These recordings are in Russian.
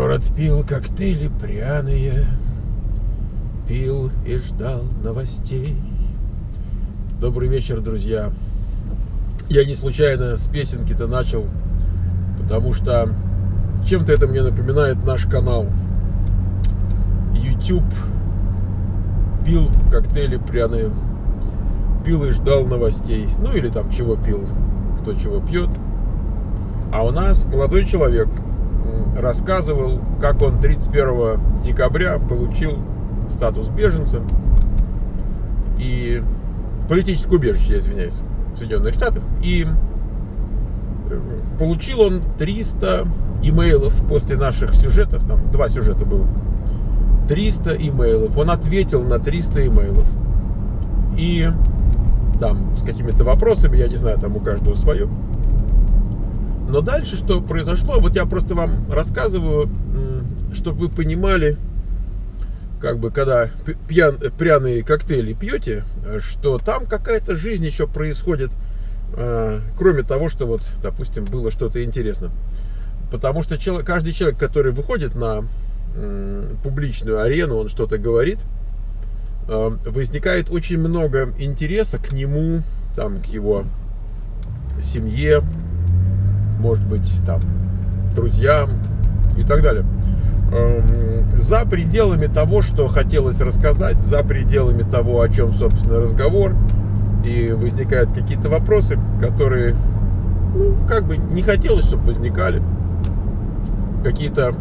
Город пил коктейли пряные, пил и ждал новостей. Добрый вечер, друзья. Я не случайно с песенки-то начал, потому что чем-то это мне напоминает наш канал. YouTube пил коктейли пряные, пил и ждал новостей. Ну или там чего пил, кто чего пьет. А у нас молодой человек рассказывал, как он 31 декабря получил статус беженца и политическое убежище, извиняюсь, в Соединенных Штатах. И получил он 300 имейлов после наших сюжетов, там 2 сюжета было, 300 имейлов. Он ответил на 300 имейлов. И там с какими-то вопросами, я не знаю, там у каждого свое. Но дальше что произошло, вот я просто вам рассказываю, чтобы вы понимали, как бы, когда пряные коктейли пьете, что там какая-то жизнь еще происходит, кроме того, что вот, допустим, было что-то интересное. Потому что каждый человек, который выходит на публичную арену, он что-то говорит, возникает очень много интереса к нему, там, к его семье, может быть, там, друзьям и так далее. За пределами того, что хотелось рассказать, за пределами того, о чем, собственно, разговор, и возникают какие-то вопросы, которые, ну, как бы не хотелось, чтобы возникали. Какие-то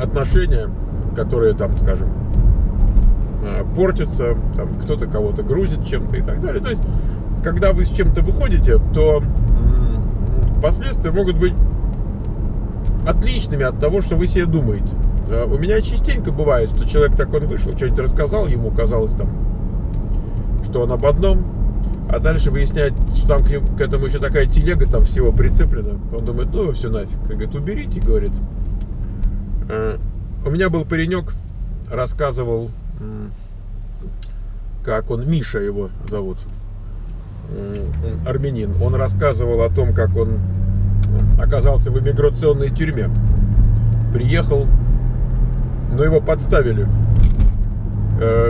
отношения, которые, там, скажем, портятся, там, кто-то кого-то грузит чем-то и так далее. То есть, когда вы с чем-то выходите, то последствия могут быть отличными от того, что вы себе думаете. У меня частенько бывает, что человек так он вышел, что-нибудь рассказал, ему казалось там, что он об одном, а дальше выясняет, что там к этому еще такая телега там всего прицеплена. Он думает, ну все нафиг. И говорит, уберите, говорит. У меня был паренек, рассказывал, как он, Миша его зовут, армянин, он рассказывал о том, как он оказался в иммиграционной тюрьме. Приехал, но его подставили.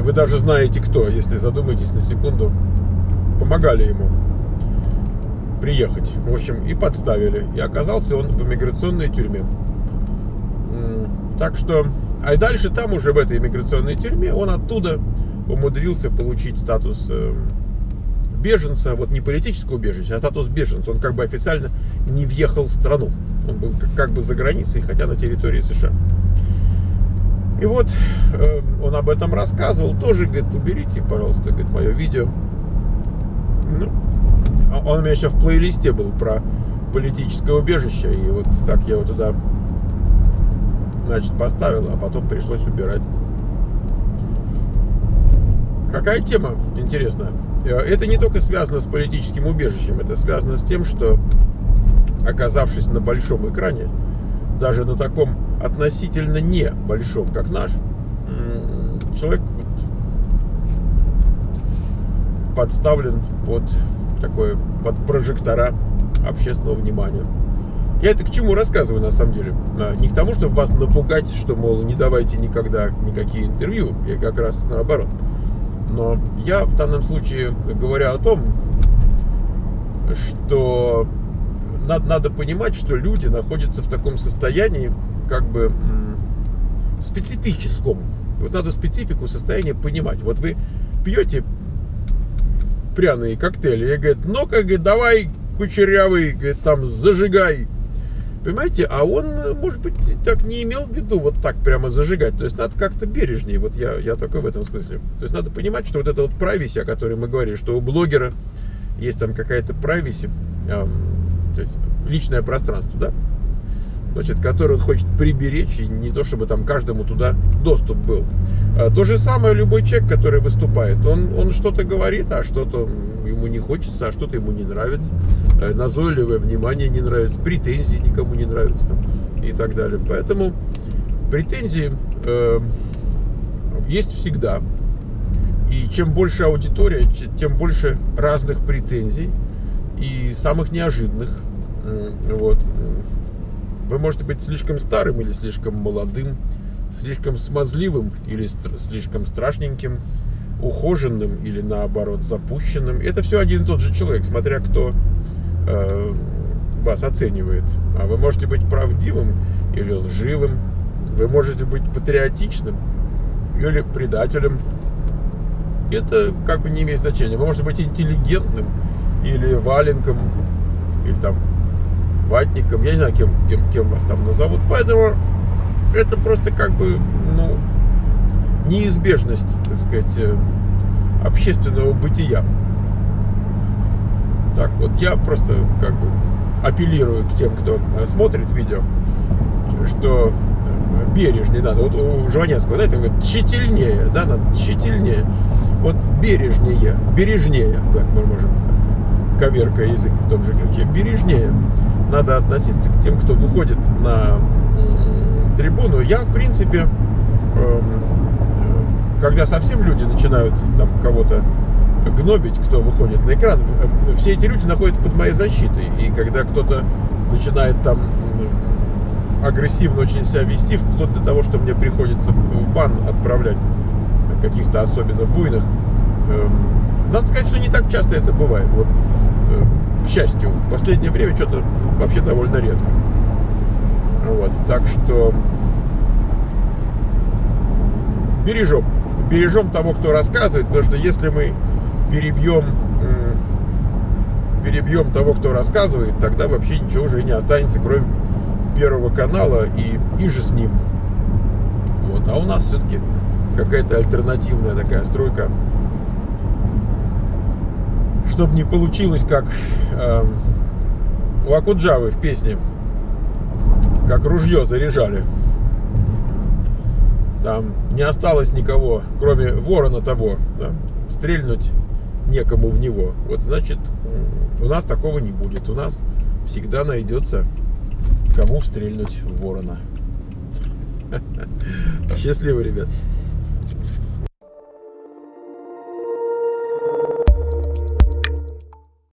Вы даже знаете кто, если задумаетесь на секунду. Помогали ему приехать. В общем, и подставили. И оказался он в иммиграционной тюрьме. Так что... А дальше там уже в этой иммиграционной тюрьме он оттуда умудрился получить статус беженца, вот не политическое убежище, а статус беженца. Он как бы официально не въехал в страну. Он был как бы за границей, хотя на территории США. И вот он об этом рассказывал. Тоже, говорит, уберите, пожалуйста, говорит, мое видео. Ну, он у меня еще в плейлисте был про политическое убежище. И вот так я его туда, значит, поставил, а потом пришлось убирать. Какая тема интересная. Это не только связано с политическим убежищем, это связано с тем, что, оказавшись на большом экране, даже на таком относительно не большом, как наш, человек подставлен под такое, под прожектора общественного внимания. Я это к чему рассказываю, на самом деле? Не к тому, чтобы вас напугать, что, мол, не давайте никогда никакие интервью, я как раз наоборот. Но я в данном случае говорю о том, что надо понимать, что люди находятся в таком состоянии, как бы специфическом. Вот надо специфику состояния понимать. Вот вы пьете пряные коктейли, и говорит, ну-ка, давай, кучерявый, говорит, там, зажигай. Понимаете, а он, может быть, так не имел в виду вот так прямо зажигать. То есть надо как-то бережнее, вот я только в этом смысле. То есть надо понимать, что вот это вот privacy, о которой мы говорили, что у блогера есть там какая-то privacy, то есть личное пространство, да? Значит, которое он хочет приберечь, и не то, чтобы там каждому туда доступ был. То же самое любой человек, который выступает. Он что-то говорит, а что-то ему не хочется, а что-то ему не нравится. Назойливое внимание не нравится, претензии никому не нравятся там, и так далее. Поэтому претензии есть всегда. И чем больше аудитория, тем больше разных претензий и самых неожиданных. Вот. Вы можете быть слишком старым или слишком молодым, слишком смазливым или слишком страшненьким, ухоженным или, наоборот, запущенным. Это все один и тот же человек, смотря кто вас оценивает. А вы можете быть правдивым или лживым, вы можете быть патриотичным или предателем. Это как бы не имеет значения. Вы можете быть интеллигентным или валенком, или там ватником, я не знаю, кем вас там назовут. Поэтому это просто как бы, ну, неизбежность, так сказать, общественного бытия. Так вот, я просто как бы апеллирую к тем, кто смотрит видео, что бережнее надо. Вот у Жванецкого, знаете, он говорит, тщательнее, да, надо тщательнее. Вот бережнее, бережнее, как мы можем, коверкая язык в том же ключе, бережнее надо относиться к тем, кто выходит на трибуну. Я, в принципе, когда совсем люди начинают там кого-то гнобить, кто выходит на экран, все эти люди находятся под моей защитой. И когда кто-то начинает там агрессивно очень себя вести, вплоть до того, что мне приходится в бан отправлять каких-то особенно буйных, надо сказать, что не так часто это бывает. Вот, к счастью, в последнее время что-то вообще довольно редко. Вот, так что бережем. Бережем того, кто рассказывает, потому что если мы перебьем того, кто рассказывает, тогда вообще ничего уже не останется, кроме Первого канала и же с ним. Вот. А у нас все-таки какая-то альтернативная такая стройка. Чтобы не получилось, как у Акуджавы в песне, как ружье заряжали. Там не осталось никого, кроме ворона того. Да? Стрельнуть некому в него. Вот, значит, у нас такого не будет. У нас всегда найдется, кому стрельнуть в ворона. Счастливо, ребят.